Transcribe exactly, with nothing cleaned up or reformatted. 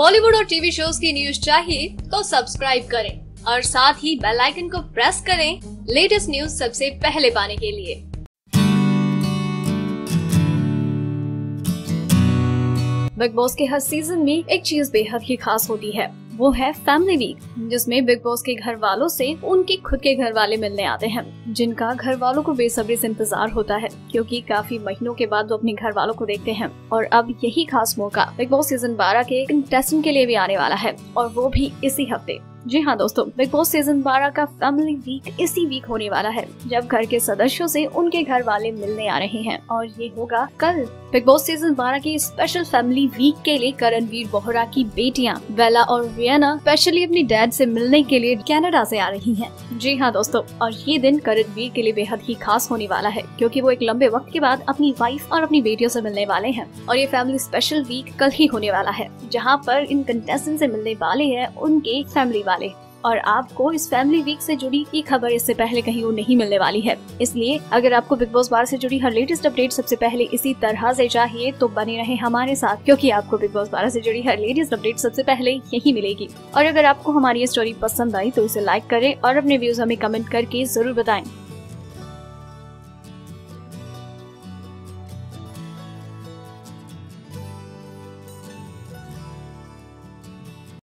बॉलीवुड और TV shows की news चाहिए तो सब्सक्राइब करें और साथ ही बेल आइकन को प्रेस करें लेटेस्ट न्यूज सबसे पहले पाने के लिए। बिग बॉस के हर सीजन में एक चीज बेहद ही खास होती है, वो है फैमिली वीक, जिसमें बिग बॉस के घर वालों से उनके खुद के घर वाले मिलने आते हैं, जिनका घर वालों को बेसब्री से इंतजार होता है क्योंकि काफी महीनों के बाद वो अपने घर वालों को देखते हैं। और अब यही खास मौका बिग बॉस सीजन बारह के कंटेस्टेंट के लिए भी आने वाला है, और वो भी इसी हफ्ते। जी हाँ दोस्तों, बिग बॉस सीजन बारह का फैमिली वीक इसी वीक होने वाला है, जब घर के सदस्यों से उनके घर वाले मिलने आ रहे हैं, और ये होगा कल। बिग बॉस सीजन बारह के स्पेशल फैमिली वीक के लिए करणवीर बोहरा की बेटियां वेला और रियाना स्पेशली अपनी डैड से मिलने के लिए कनाडा से आ रही हैं। जी हाँ दोस्तों, और ये दिन करणवीर के लिए बेहद ही खास होने वाला है क्योंकि वो एक लंबे वक्त के बाद अपनी वाइफ और अपनी बेटियों से मिलने वाले हैं, और ये फैमिली स्पेशल वीक कल ही होने वाला है, जहाँ पर इन कंटेस्टेंट से मिलने वाले हैं उनके फैमिली वाले। और आपको इस फैमिली वीक से जुड़ी ये खबर इससे पहले कहीं वो नहीं मिलने वाली है, इसलिए अगर आपको बिग बॉस बारह से जुड़ी हर लेटेस्ट अपडेट सबसे पहले इसी तरह से चाहिए तो बने रहे हमारे साथ, क्योंकि आपको बिग बॉस बारह से जुड़ी हर लेटेस्ट अपडेट सबसे पहले यही मिलेगी। और अगर आपको हमारी ये स्टोरी पसंद आई तो इसे लाइक करें और अपने व्यूज हमें कमेंट करके जरूर बताएं।